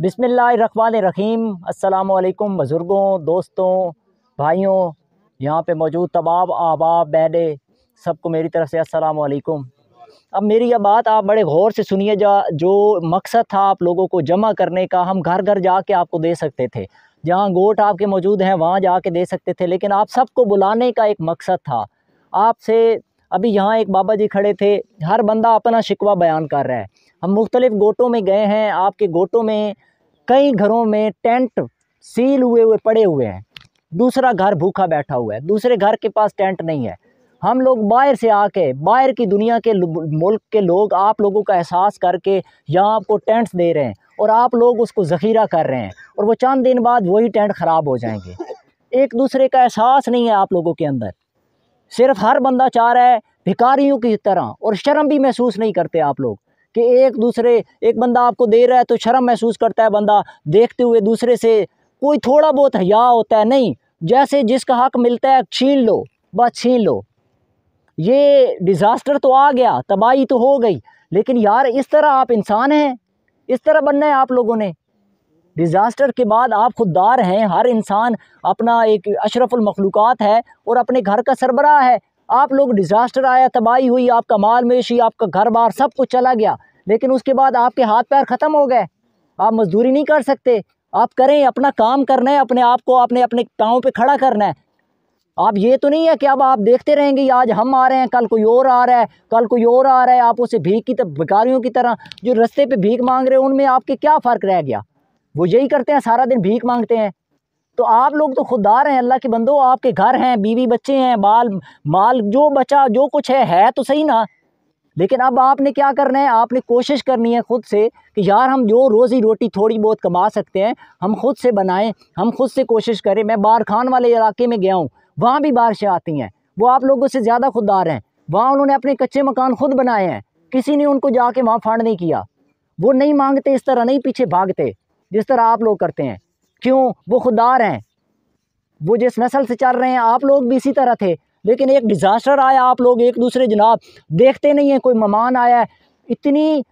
बिस्मिल्लाहिर्रहमानिर्रहीम। अस्सलाम वालेकुम बुजुर्गों, दोस्तों, भाइयों, यहाँ पे मौजूद तमाम अहबाब बहने, सबको मेरी तरफ़ से अस्सलाम वालेकुम। अब मेरी यह बात आप बड़े गौर से सुनिए। जो मकसद था आप लोगों को जमा करने का, हम घर घर जाके आपको दे सकते थे, जहाँ गोट आपके मौजूद हैं वहाँ जाके दे सकते थे, लेकिन आप सबको बुलाने का एक मकसद था आपसे। अभी यहाँ एक बाबा जी खड़े थे, हर बंदा अपना शिकवा बयान कर रहा है। हम मुख्तलिफ़ गोटों में गए हैं, आपके गोटों में कई घरों में टेंट सील हुए पड़े हुए हैं, दूसरा घर भूखा बैठा हुआ है, दूसरे घर के पास टेंट नहीं है। हम लोग बाहर से आके, बाहर की दुनिया के मुल्क के लोग आप लोगों का एहसास करके यहाँ आपको टेंट्स दे रहे हैं और आप लोग उसको ज़ख़ीरा कर रहे हैं, और वो चंद दिन बाद वही टेंट ख़राब हो जाएंगे। एक दूसरे का एहसास नहीं है आप लोगों के अंदर, सिर्फ हर बंदा चाह रहा है भिखारियों की तरह, और शर्म भी महसूस नहीं करते आप लोग कि एक बंदा आपको दे रहा है तो शर्म महसूस करता है बंदा, देखते हुए दूसरे से कोई थोड़ा बहुत हया होता है। नहीं, जैसे जिसका हक मिलता है छीन लो, बस छीन लो। ये डिज़ास्टर तो आ गया, तबाही तो हो गई, लेकिन यार इस तरह आप इंसान हैं, इस तरह बनना है आप लोगों ने। डिज़ास्टर के बाद आप खुददार हैं, हर इंसान अपना एक अशरफुल मखलूक़ात है और अपने घर का सरबराह है। आप लोग डिज़ास्टर आया, तबाही हुई, आपका माल मवेशी, आपका घर बार सब कुछ चला गया, लेकिन उसके बाद आपके हाथ पैर ख़त्म हो गए। आप मजदूरी नहीं कर सकते, आप करें, अपना काम करना है, अपने आप को आपने अपने पाँव पे खड़ा करना है। आप ये तो नहीं है कि अब आप देखते रहेंगे आज हम आ रहे हैं, कल कोई और आ रहा है, कल कोई और आ रहा है, आप उसे भिखारियों की तरह जो रस्ते पर भीख मांग रहे हैं, उनमें आपके क्या फ़र्क रह गया? वो यही करते हैं, सारा दिन भीख मांगते हैं। तो आप लोग तो खुददार हैं अल्लाह के बंदो, आपके घर हैं, बीवी बच्चे हैं, बाल माल जो बचा जो कुछ है तो सही ना। लेकिन अब आपने क्या करना है, आपने कोशिश करनी है खुद से कि यार हम जो रोज़ी रोटी थोड़ी बहुत कमा सकते हैं हम खुद से बनाएं, हम खुद से कोशिश करें। मैं बार खान वाले इलाके में गया हूँ, वहाँ भी बारिशें आती हैं, वो आप लोगों से ज़्यादा खुददार हैं। वहाँ उन्होंने अपने कच्चे मकान खुद बनाए हैं, किसी ने उनको जाके वहाँ फाड़ नहीं किया। वो नहीं मांगते, इस तरह नहीं पीछे भागते जिस तरह आप लोग करते हैं। क्यों? वो खुददार हैं, वो जिस नस्ल से चल रहे हैं, आप लोग भी इसी तरह थे। लेकिन एक डिज़ास्टर आया, आप लोग एक दूसरे जनाब देखते नहीं हैं। कोई मेहमान आया है, इतनी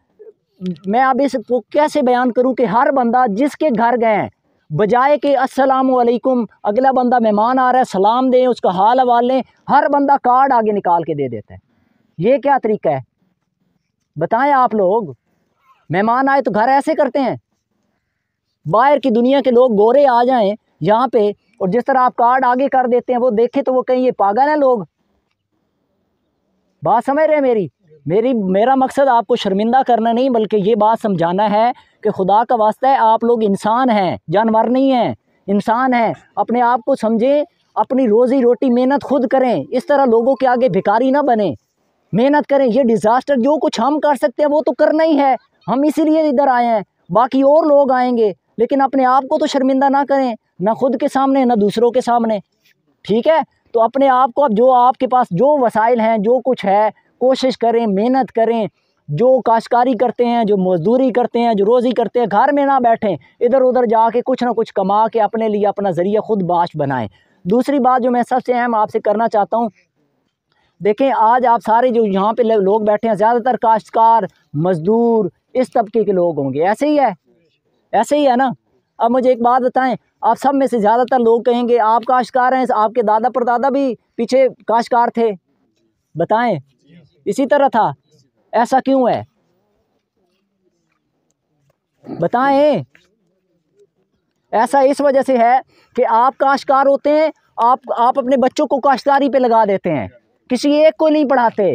मैं अब इसको कैसे बयान करूं कि हर बंदा जिसके घर गए हैं, बजाय के अस्सलाम वालेकुम, अगला बंदा मेहमान आ रहा है सलाम दें, उसका हाल हवाल लें, हर बंदा कार्ड आगे निकाल के दे देता है। ये क्या तरीका है बताएँ आप लोग? मेहमान आए तो घर ऐसे करते हैं। बाहर की दुनिया के लोग गोरे आ जाएं यहाँ पे और जिस तरह आप कार्ड आगे कर देते हैं, वो देखें तो वो कहीं ये पागल हैं लोग। बात समझ रहे हैं मेरा मकसद आपको शर्मिंदा करना नहीं, बल्कि ये बात समझाना है कि खुदा का वास्ता है, आप लोग इंसान हैं, जानवर नहीं हैं, इंसान हैं। अपने आप को समझें, अपनी रोज़ी रोटी मेहनत खुद करें, इस तरह लोगों के आगे भिखारी ना बने, मेहनत करें। ये डिज़ास्टर जो कुछ हम कर सकते हैं वो तो करना ही है, हम इसीलिए इधर आए हैं, बाकी और लोग आएंगे, लेकिन अपने आप को तो शर्मिंदा ना करें, ना खुद के सामने ना दूसरों के सामने। ठीक है, तो अपने आप को, अब जो आपके पास जो वसाइल हैं, जो कुछ है, कोशिश करें, मेहनत करें। जो काश्तकारी करते हैं, जो मजदूरी करते हैं, जो रोज़ी करते हैं, घर में ना बैठें, इधर उधर जाके कुछ ना कुछ कमा के अपने लिए अपना ज़रिया खुद बाश बनाएं। दूसरी बात जो मैं सबसे अहम आपसे करना चाहता हूँ, देखें आज आप सारे जो यहाँ पे लोग बैठे हैं, ज़्यादातर काश्तकार, मज़दूर, इस तबके के लोग होंगे। ऐसे ही है, ऐसे ही है ना। अब मुझे एक बात बताएं, आप सब में से ज़्यादातर लोग कहेंगे आप काश्तकार हैं, आपके दादा परदादा भी पीछे काश्तकार थे, बताएं इसी तरह था, ऐसा क्यों है बताएं? ऐसा इस वजह से है कि आप काश्तकार होते हैं, आप अपने बच्चों को काश्तकारी पे लगा देते हैं, किसी एक को नहीं पढ़ाते।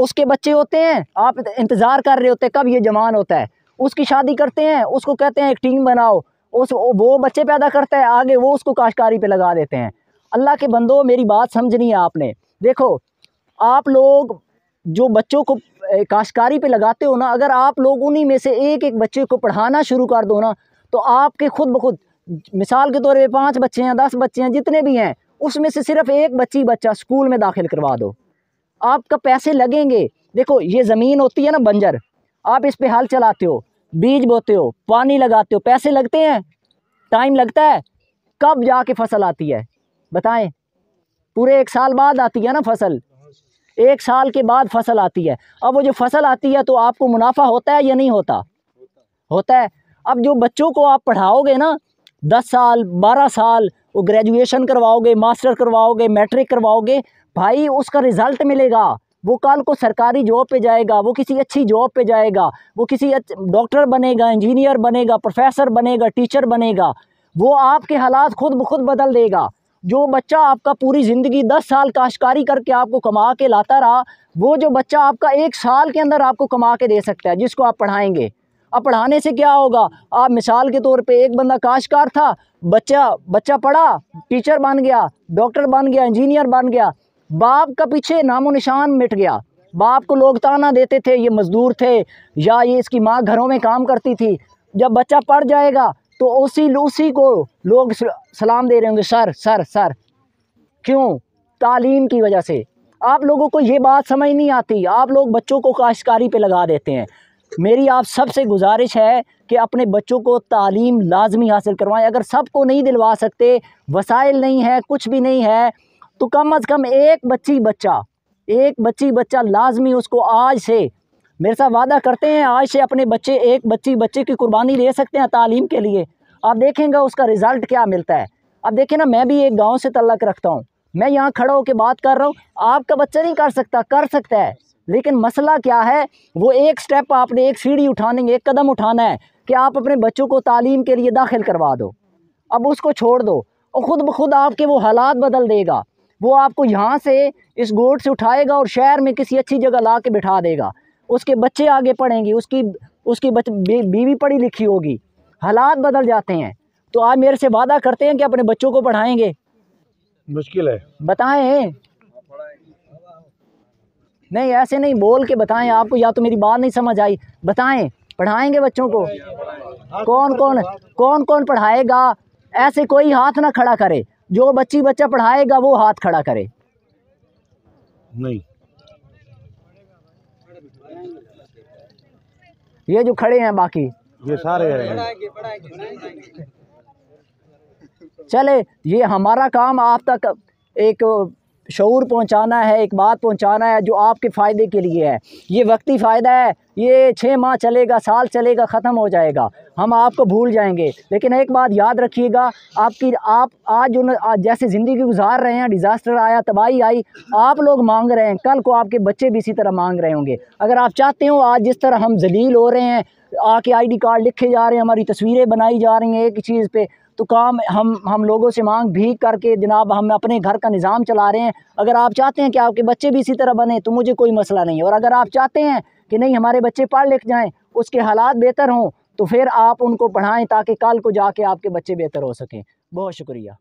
उसके बच्चे होते हैं, आप इंतज़ार कर रहे होते हैं कब ये जवान होता है, उसकी शादी करते हैं, उसको कहते हैं एक टीम बनाओ, वो बच्चे पैदा करता है, आगे वो उसको काश्तकारी पे लगा देते हैं। अल्लाह के बंदो, मेरी बात समझनी है आपने। देखो आप लोग जो बच्चों को काश्तकारी पे लगाते हो ना, अगर आप लोग उन्हीं में से एक एक बच्चे को पढ़ाना शुरू कर दो ना, तो आपके खुद ब खुद, मिसाल के तौर पर 5 बच्चे हैं 10 बच्चे हैं जितने भी हैं, उसमें से सिर्फ एक बच्चा स्कूल में दाखिल करवा दो, आपका पैसे लगेंगे। देखो ये ज़मीन होती है ना बंजर, आप इस पे हल चलाते हो, बीज बोते हो, पानी लगाते हो, पैसे लगते हैं, टाइम लगता है। कब जाके फसल आती है बताएं? पूरे 1 साल बाद आती है ना फसल, 1 साल के बाद फसल आती है। अब वो जो फसल आती है तो आपको मुनाफा होता है या नहीं होता? होता है। अब जो बच्चों को आप पढ़ाओगे ना 10 साल 12 साल, वो ग्रेजुएशन करवाओगे, मास्टर करवाओगे, मैट्रिक करवाओगे, भाई उसका रिज़ल्ट मिलेगा, वो कल को सरकारी जॉब पे जाएगा, वो किसी अच्छी जॉब पे जाएगा, वो किसी डॉक्टर बनेगा, इंजीनियर बनेगा, प्रोफेसर बनेगा, टीचर बनेगा, वो आपके हालात खुद ब खुद बदल देगा। जो बच्चा आपका पूरी ज़िंदगी 10 साल काश्तकारी करके आपको कमा के लाता रहा, वो जो बच्चा आपका 1 साल के अंदर आपको कमा के दे सकता है जिसको आप पढ़ाएंगे। अब पढ़ाने से क्या होगा, आप मिसाल के तौर पे एक बंदा काश्तकार था, बच्चा पढ़ा, टीचर बन गया, डॉक्टर बन गया, इंजीनियर बन गया, बाप का पीछे नामो निशान मिट गया। बाप को लोग ताना देते थे, ये मज़दूर थे या ये इसकी माँ घरों में काम करती थी। जब बच्चा पढ़ जाएगा तो उसी को लोग सलाम दे रहे होंगे, सर सर सर। क्यों? तालीम की वजह से। आप लोगों को ये बात समझ नहीं आती, आप लोग बच्चों को काश्तकारी पे लगा देते हैं। मेरी आप सबसे गुजारिश है कि अपने बच्चों को तालीम लाजमी हासिल करवाएं। अगर सबको नहीं दिलवा सकते, वसाइल नहीं है, कुछ भी नहीं है, तो कम अज़ कम एक बच्ची बच्चा लाजमी उसको आज से, मेरे साथ वादा करते हैं, आज से अपने बच्चे एक बच्ची की कुर्बानी दे सकते हैं तालीम के लिए। आप देखेंगे उसका रिज़ल्ट क्या मिलता है। अब देखें ना, मैं भी एक गांव से तल्लक रखता हूं, मैं यहां खड़ा होकर बात कर रहा हूं, आपका बच्चा नहीं कर सकता, कर सकता है। लेकिन मसला क्या है, वो एक स्टेप आपने, एक सीढ़ी उठानी है, एक कदम उठाना है कि आप अपने बच्चों को तालीम के लिए दाखिल करवा दो। अब उसको छोड़ दो और ख़ुद ब खुद आपके वो हालात बदल देगा। वो आपको यहाँ से इस गोद से उठाएगा और शहर में किसी अच्छी जगह ला के बिठा देगा। उसके बच्चे आगे पढ़ेंगे, उसकी बीवी पढ़ी लिखी होगी, हालात बदल जाते हैं। तो आप मेरे से वादा करते हैं कि अपने बच्चों को पढ़ाएंगे? मुश्किल है, बताएं, नहीं ऐसे नहीं, बोल के बताएं। आपको या तो मेरी बात नहीं समझ आई, बताएं पढ़ाएंगे बच्चों को? कौन पढ़ाएगा? ऐसे कोई हाथ ना खड़ा करे, जो बच्चा पढ़ाएगा वो हाथ खड़ा करे। नहीं, ये जो खड़े हैं बाकी ये सारे हैं। चले, ये हमारा काम आप तक एक शऊर पहुंचाना है, एक बात पहुंचाना है जो आपके फ़ायदे के लिए है। ये वक्ती फ़ायदा है, ये 6 माह चलेगा, साल चलेगा, ख़त्म हो जाएगा, हम आपको भूल जाएंगे। लेकिन एक बात याद रखिएगा, आप आज जैसे ज़िंदगी गुजार रहे हैं, डिज़ास्टर आया, तबाही आई, आप लोग मांग रहे हैं, कल को आपके बच्चे भी इसी तरह मांग रहे होंगे। अगर आप चाहते हो, आज जिस तरह हम जलील हो रहे हैं, आके आई डी कार्ड लिखे जा रहे हैं, हमारी तस्वीरें बनाई जा रही हैं एक चीज़ पर, तो काम हम लोगों से मांग भी करके जनाब हम अपने घर का निज़ाम चला रहे हैं। अगर आप चाहते हैं कि आपके बच्चे भी इसी तरह बने तो मुझे कोई मसला नहीं है। और अगर आप चाहते हैं कि नहीं हमारे बच्चे पढ़ लिख जाएं, उसके हालात बेहतर हों, तो फिर आप उनको पढ़ाएं ताकि कल को जाके आपके बच्चे बेहतर हो सकें। बहुत शुक्रिया।